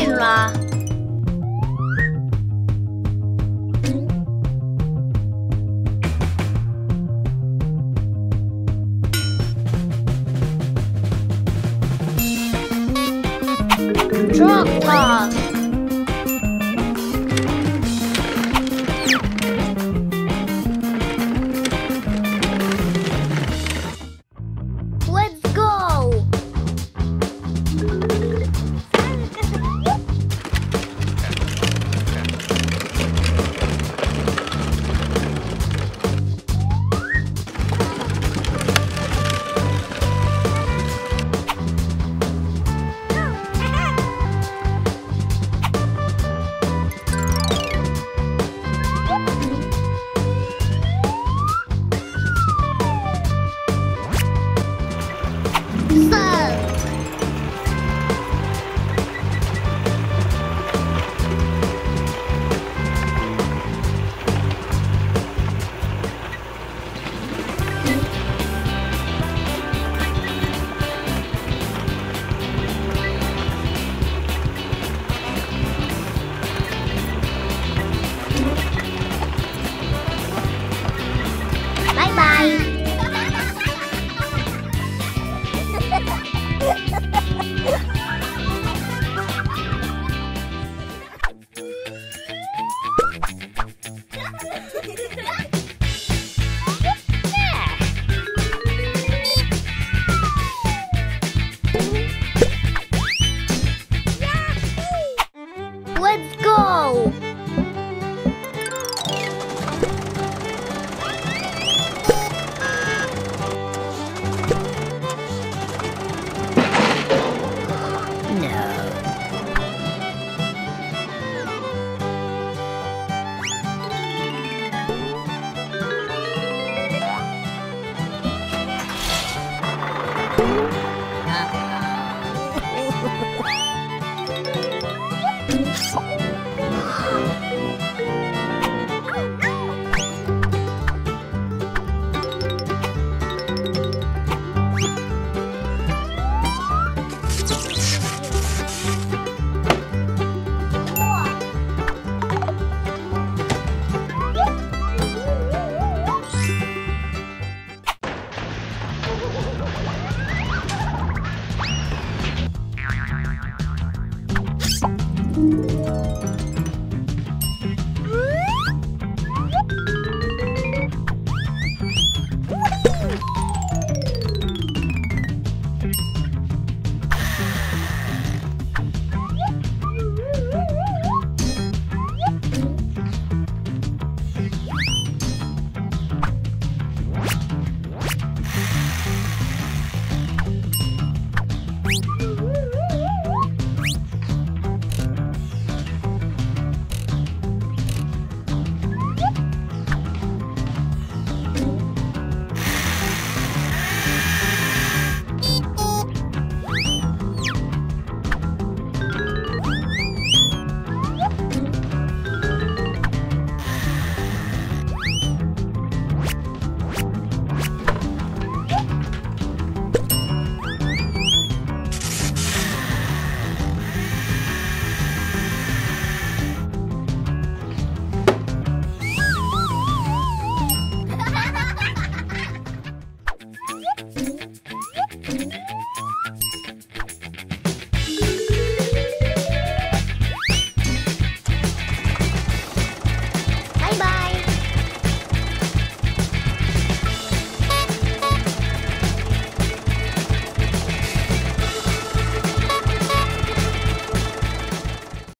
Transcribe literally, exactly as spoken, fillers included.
快了。撞了。